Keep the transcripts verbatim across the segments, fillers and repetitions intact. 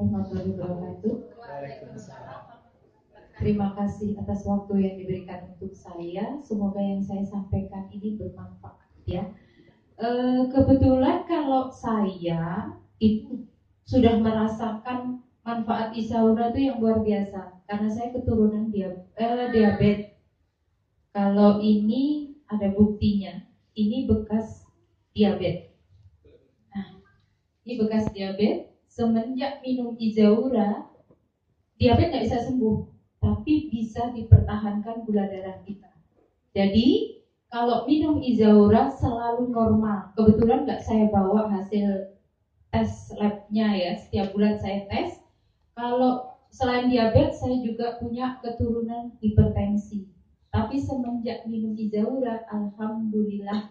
warahmatullahi wabarakatuh. Terima kasih atas waktu yang diberikan untuk saya. Semoga yang saya sampaikan ini bermanfaat ya. E, kebetulan kalau saya itu sudah merasakan manfaat Izaura itu yang luar biasa. Karena saya keturunan diab eh, diabetes. Kalau ini ada buktinya. Ini bekas diabetes. Nah, ini bekas diabetes. Semenjak minum Izaura, diabetes nggak bisa sembuh, tapi bisa dipertahankan gula darah kita. Jadi kalau minum Izaura selalu normal. Kebetulan nggak saya bawa hasil tes labnya ya, setiap bulan saya tes. Kalau selain diabetes, saya juga punya keturunan hipertensi. Tapi semenjak minum Izaura, alhamdulillah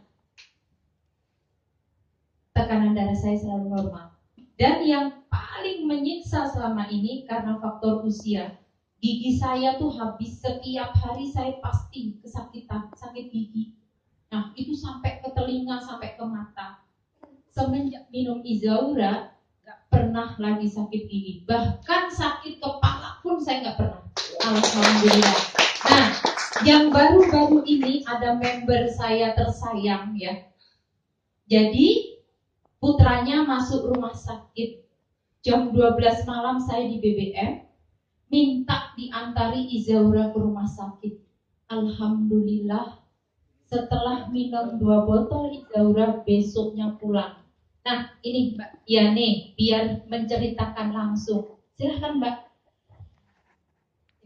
tekanan darah saya selalu normal. Dan yang paling menyiksa selama ini karena faktor usia. Gigi saya tuh habis, setiap hari saya pasti kesakitan, sakit gigi. Nah, itu sampai ke telinga, sampai ke mata. Semenjak minum Izaura, gak pernah lagi sakit gigi. Bahkan sakit kepala pun saya gak pernah. Alhamdulillah. Nah, yang baru-baru ini ada member saya tersayang ya. Jadi putranya masuk rumah sakit. Jam dua belas malam saya di B B M, minta diantari Izaura ke rumah sakit. Alhamdulillah, setelah minum dua botol Izaura, besoknya pulang. Nah, ini Mbak Yani, biar menceritakan langsung. Silahkan Mbak.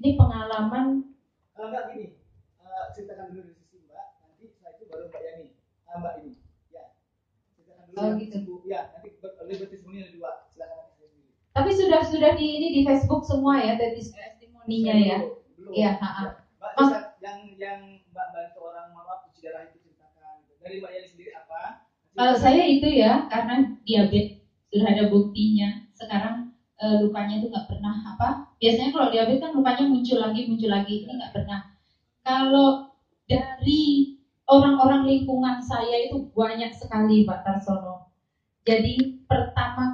Ini pengalaman. Oh, Mbak gini, uh, ceritakan dulu dari sisi Mbak, nanti setelah itu baru Mbak Yani. Ah, Mbak ini. Oh, gitu. Ya, nanti lebih testimoni ada dua. Silakan. Tapi sudah sudah di ini di Facebook semua ya, dari testimoninya ya. Iya, heeh. Yang yang Mbak bantu orang mama cuci darah itu ceritakan. Dari Mbak Yani sendiri apa? Kalau saya itu ya, karena diabetes sudah ada buktinya. Sekarang e, lukanya itu nggak pernah apa? Biasanya kalau diabetes kan lukanya muncul lagi, muncul lagi. Ini nggak pernah. Kalau dari orang-orang lingkungan saya itu banyak sekali Pak Tarsono. Jadi pertama